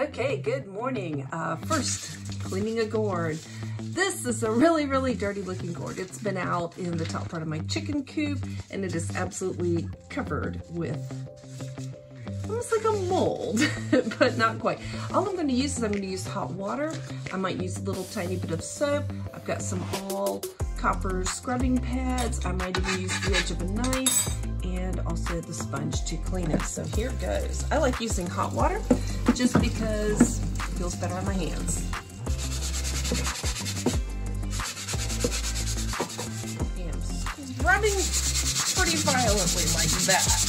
Okay, good morning. First, cleaning a gourd. This is a really, really dirty looking gourd. It's been out in the top part of my chicken coop and it is absolutely covered with almost like a mold, but not quite. All I'm gonna use is hot water. I might use a little tiny bit of soap. I've got some all copper scrubbing pads. I might even use the edge of a knife and also the sponge to clean it. So here goes. I like using hot water just because it feels better on my hands. And I'm scrubbing pretty violently like that.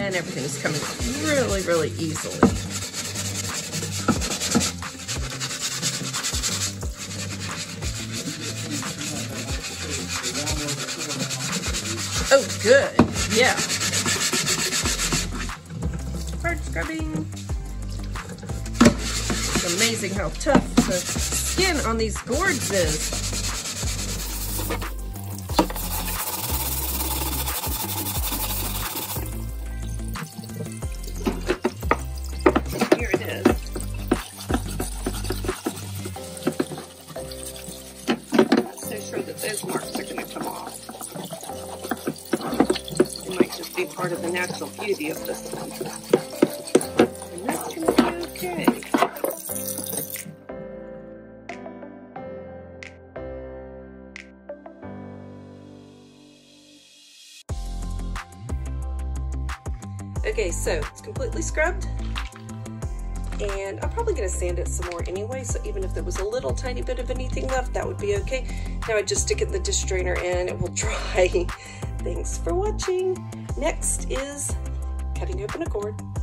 And everything's coming really, really easily. Oh, good. Yeah. Hard scrubbing. It's amazing how tough the skin on these gourds is. Here it is. Not so sure that those marks are going to come off. Be part of the natural beauty of this one. And that's going to be okay. Okay, so it's completely scrubbed. And I'm probably going to sand it some more anyway, so even if there was a little tiny bit of anything left, that would be okay. Now I just stick it in the dish drainer and it will dry. Thanks for watching. Next is cutting open a gourd.